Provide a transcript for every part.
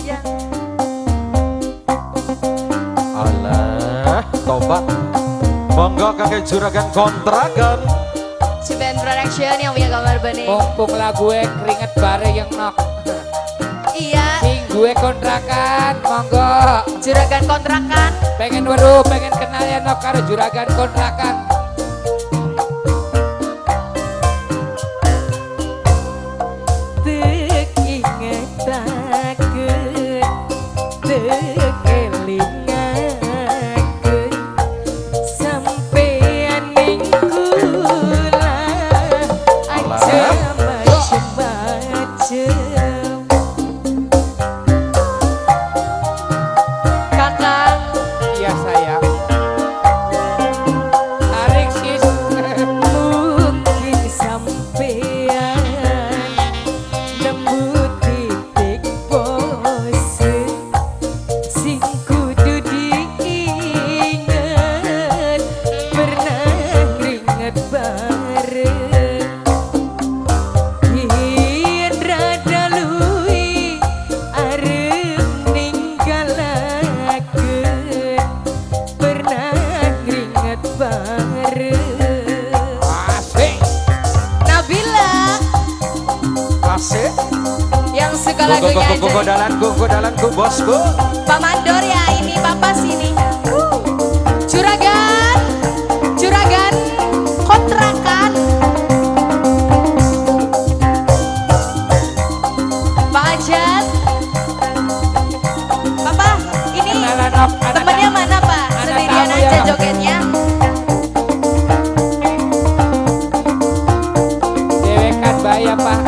Iya. Alah, tobat. Monggo kakek juragan kontrakan. Cuman production yang punya gambar bening. Mumpung lagu gue keringet bare yang nok. Iya. Sing gue kontrakan, monggo. Juragan kontrakan. Pengen waduh, pengen kenal ya nok karo juragan kontrakan. Godalanku bosku, Pak Mandor ya, ini Papa sini. Juragan, juragan kontrakan. Pak Ajat, Papa ini temennya mana Pak? Sendirian aja jogetnya. Dewekan bahaya Pak.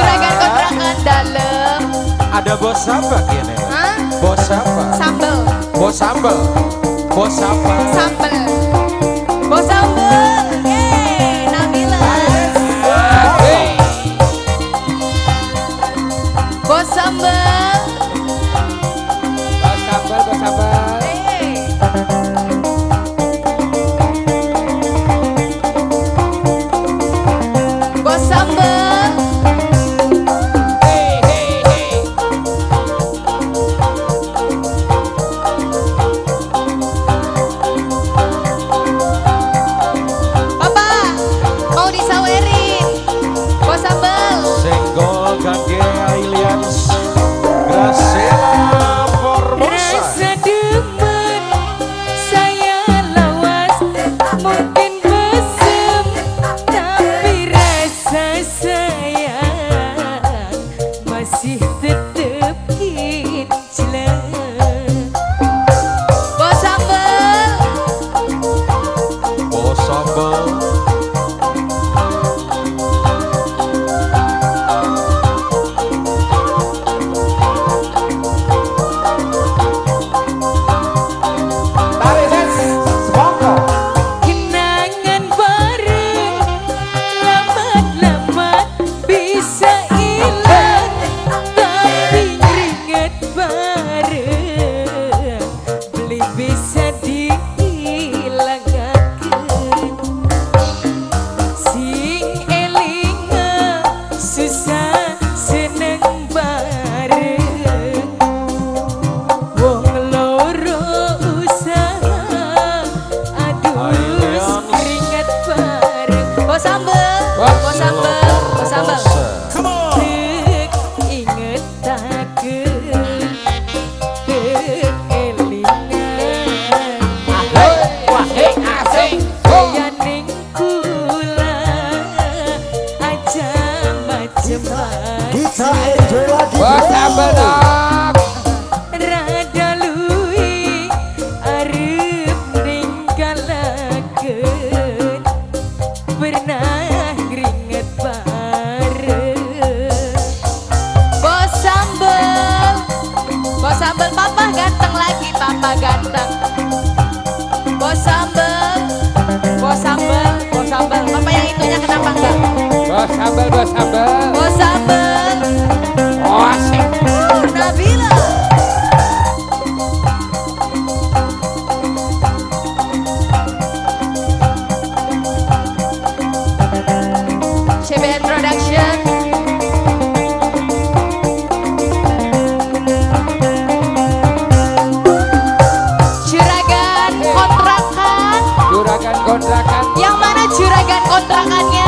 Juragan kontrakan dalem. Ada bos apa gini? Hah? Bos apa? Sambel. Bos sambel. Bos apa? Sambel. Bos sambel. Yeay, Nabila. Hey. Bos sambel. Bos sambel, bos sambel. Bos sambel. Dek inget aku, dek elingan. Wahai asik, kaya ning kula aja macem-macem. Kita enjoy lagi. Bos sambel dong. Bos sambel, Bapak yang itunya kenapa enggak? Bos sambel. Oh, Nabila. CBN Production. Kontrakan. Yang mana juragan kontrakannya?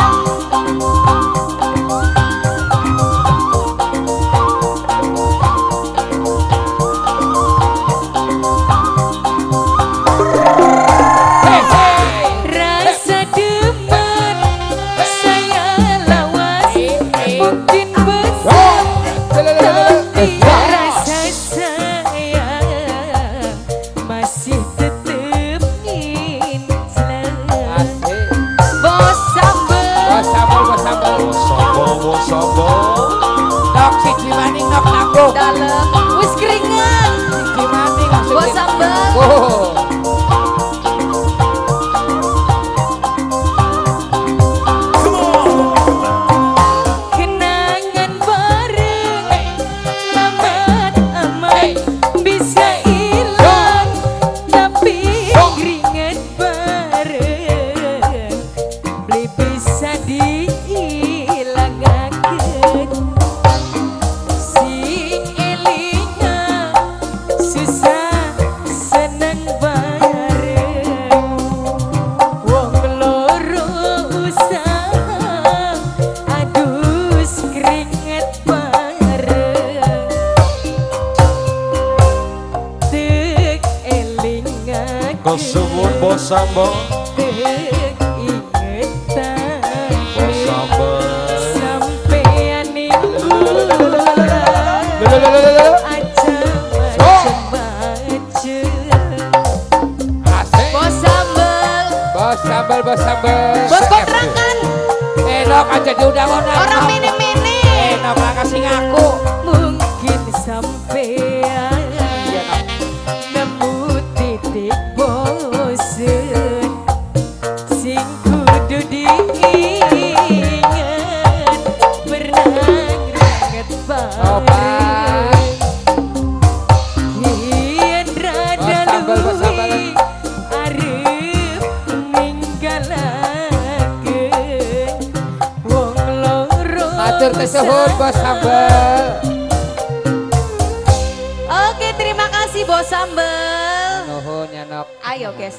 Bos sambel. Nuhun ya, Nok. Ayo, guys.